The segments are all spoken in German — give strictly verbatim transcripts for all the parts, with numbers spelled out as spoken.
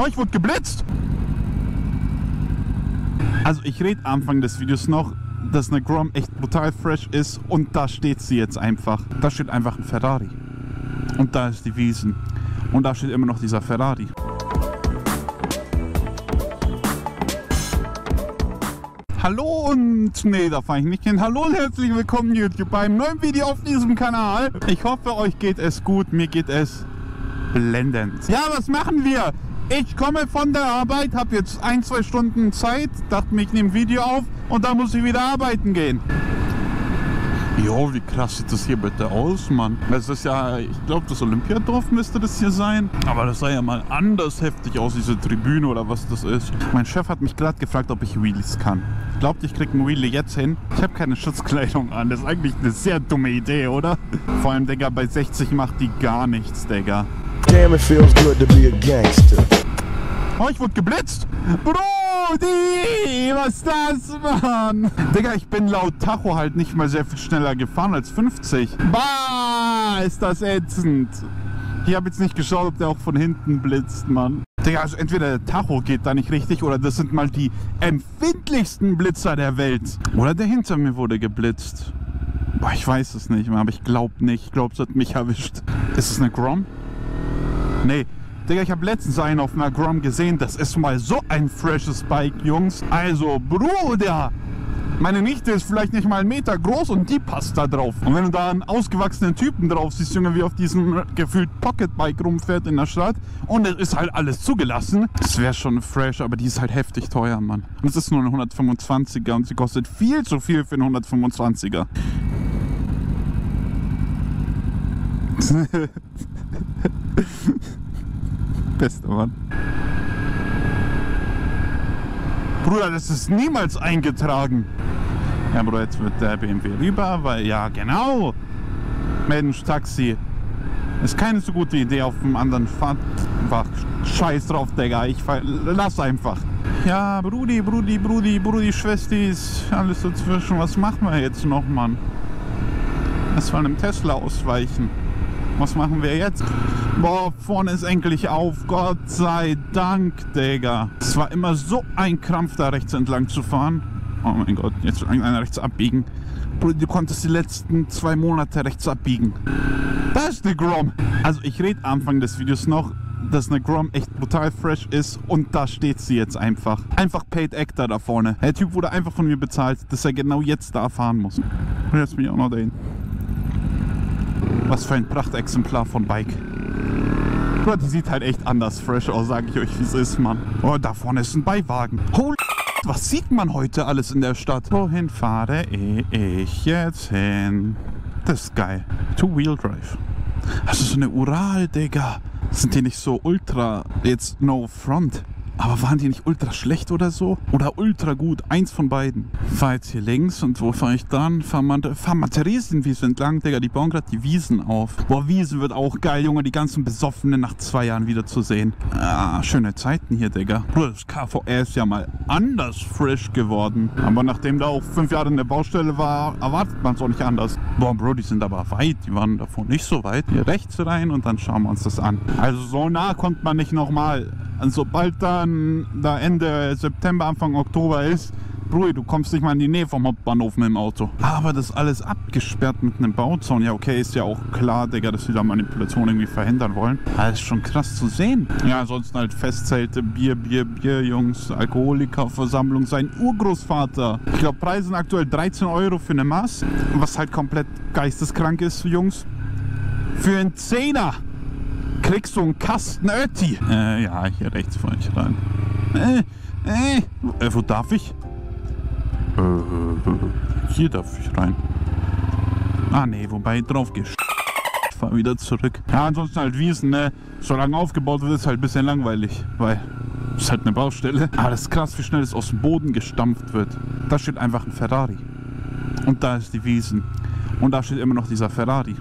euch wurde geblitzt. Also ich rede Anfang des Videos noch, dass eine Grom echt brutal fresh ist und da steht sie jetzt einfach. Da steht einfach ein Ferrari und da ist die Wiesn und da steht immer noch dieser Ferrari. Hallo und, nee, da fahre ich nicht hin. Hallo und herzlich willkommen YouTube beim neuen Video auf diesem Kanal. Ich hoffe, euch geht es gut, mir geht es blendend. Ja, was machen wir? Ich komme von der Arbeit, habe jetzt ein, zwei Stunden Zeit, dachte mir, ich nehme ein Video auf und dann muss ich wieder arbeiten gehen. Jo, wie krass sieht das hier bitte aus, Mann. Das ist ja, ich glaube, das Olympiadorf müsste das hier sein. Aber das sah ja mal anders heftig aus, diese Tribüne oder was das ist. Mein Chef hat mich glatt gefragt, ob ich Wheelies kann. Ich glaube, ich kriege einen Wheelie jetzt hin. Ich habe keine Schutzkleidung an. Das ist eigentlich eine sehr dumme Idee, oder? Vor allem, Digga, bei sechzig macht die gar nichts, Digga. Damn, it feels good to be a gangster. Oh, ich wurde geblitzt. Brody, was ist das, Mann? Digga, ich bin laut Tacho halt nicht mal sehr viel schneller gefahren als fünfzig. Bah, ist das ätzend. Ich habe jetzt nicht geschaut, ob der auch von hinten blitzt, Mann. Digga, also entweder der Tacho geht da nicht richtig oder das sind mal die empfindlichsten Blitzer der Welt. Oder der hinter mir wurde geblitzt. Boah, ich weiß es nicht, Mann, aber ich glaub nicht. Ich glaub, es hat mich erwischt. Ist es eine Grom? Nee. Digga, ich habe letztens einen auf einer Grom gesehen. Das ist mal so ein freshes Bike, Jungs. Also, Bruder, meine Nichte ist vielleicht nicht mal einen Meter groß und die passt da drauf. Und wenn du da einen ausgewachsenen Typen drauf siehst, Junge, wie auf diesem gefühlt Pocketbike rumfährt in der Stadt und es ist halt alles zugelassen, das wäre schon fresh, aber die ist halt heftig teuer, Mann. Und es ist nur ein hundertfünfundzwanziger und sie kostet viel zu viel für einen hundertfünfundzwanziger. Beste Mann. Bruder, das ist niemals eingetragen. Ja, Bruder, jetzt wird der B M W rüber, weil, ja, genau. Mensch, Taxi. Ist keine so gute Idee auf dem anderen Fahrtwach. Scheiß drauf, Digga. Ich fahr, lass einfach. Ja, Brudi, Brudi, Brudi, Brudi, Schwestis. Alles dazwischen. Was machen wir jetzt noch, Mann? Das war einem Tesla ausweichen. Was machen wir jetzt? Boah, vorne ist endlich auf. Gott sei Dank, Digga. Es war immer so ein Krampf, da rechts entlang zu fahren. Oh mein Gott, jetzt will einer rechts abbiegen. Du konntest die letzten zwei Monate rechts abbiegen. Da ist eine Grom. Also ich rede Anfang des Videos noch, dass eine Grom echt brutal fresh ist und da steht sie jetzt einfach. Einfach Paid Actor da vorne. Der Typ wurde einfach von mir bezahlt, dass er genau jetzt da fahren muss. Und jetzt bin ich auch noch dahin. Was für ein Prachtexemplar von Bike. Bro, die sieht halt echt anders fresh aus, sage ich euch, wie es ist, Mann. Oh, da vorne ist ein Beiwagen. Holy was sieht man heute alles in der Stadt? Wohin fahre ich jetzt hin? Das ist geil. Two-Wheel-Drive. Das ist so eine Ural, Digga. Sind die nicht so ultra, jetzt no front? Aber waren die nicht ultra schlecht oder so? Oder ultra gut? Eins von beiden. Fahr jetzt hier links und wo fahre ich dann? Fahr mal, fahr mal Theresienwiese entlang, Digga. Die bauen gerade die Wiesen auf. Boah, Wiesen wird auch geil, Junge. Die ganzen Besoffenen nach zwei Jahren wieder zu sehen. Ah, schöne Zeiten hier, Digga. Bruder, das K V R ist ja mal anders fresh geworden. Aber nachdem da auch fünf Jahre in der Baustelle war, erwartet man es auch nicht anders. Boah, Bro, die sind aber weit. Die waren davon nicht so weit. Hier rechts rein und dann schauen wir uns das an. Also so nah kommt man nicht nochmal. Sobald dann da Ende September, Anfang Oktober ist, Bruder, du kommst nicht mal in die Nähe vom Hauptbahnhof mit dem Auto. Aber das ist alles abgesperrt mit einem Bauzaun. Ja, okay, ist ja auch klar, Digga, dass wir da Manipulation irgendwie verhindern wollen. Aber ist schon krass zu sehen. Ja, ansonsten halt Festzelte, Bier, Bier, Bier, Jungs, Alkoholikerversammlung, sein Urgroßvater. Ich glaube, Preise sind aktuell dreizehn Euro für eine Maß, was halt komplett geisteskrank ist, Jungs. Für einen Zehner kriegst du einen Kasten Öti. Äh, ja, hier rechts fahre ich rein. Äh, äh, äh, wo darf ich? Äh, äh, hier darf ich rein. Ah, nee, wobei drauf gesch... Ich fahr wieder zurück. Ja, ansonsten halt Wiesn, ne? Solange aufgebaut wird, ist halt ein bisschen langweilig, weil es halt eine Baustelle. Aber das ist krass, wie schnell es aus dem Boden gestampft wird. Da steht einfach ein Ferrari. Und da ist die Wiesn. Und da steht immer noch dieser Ferrari.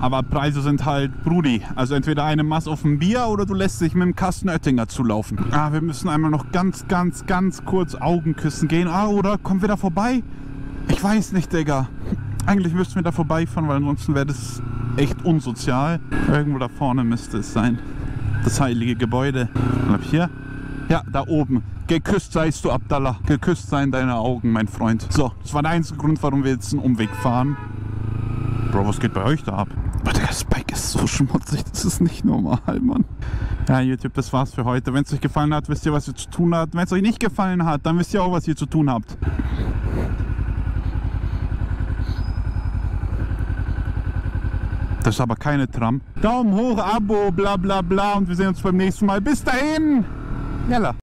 Aber Preise sind halt Brudi. Also entweder eine Maß auf ein Bier oder du lässt dich mit dem Kasten Oettinger zulaufen. Ah, wir müssen einmal noch ganz, ganz, ganz kurz Augen küssen gehen. Ah, oder kommen wir da vorbei? Ich weiß nicht, Digga. Eigentlich müssten wir da vorbeifahren, weil ansonsten wäre das echt unsozial. Irgendwo da vorne müsste es sein. das heilige Gebäude. Ich glaube hier. Ja, da oben. Geküsst seist du, Abdallah. Geküsst seien deine Augen, mein Freund. So, das war der einzige Grund, warum wir jetzt einen Umweg fahren. Bro, was geht bei euch da ab? Warte, das Bike ist so schmutzig, das ist nicht normal, Mann. Ja, YouTube, das war's für heute. Wenn es euch gefallen hat, wisst ihr, was ihr zu tun habt. Wenn es euch nicht gefallen hat, dann wisst ihr auch, was ihr zu tun habt. Das ist aber keine Tram. Daumen hoch, Abo, bla bla bla. Und wir sehen uns beim nächsten Mal. Bis dahin! Yalla!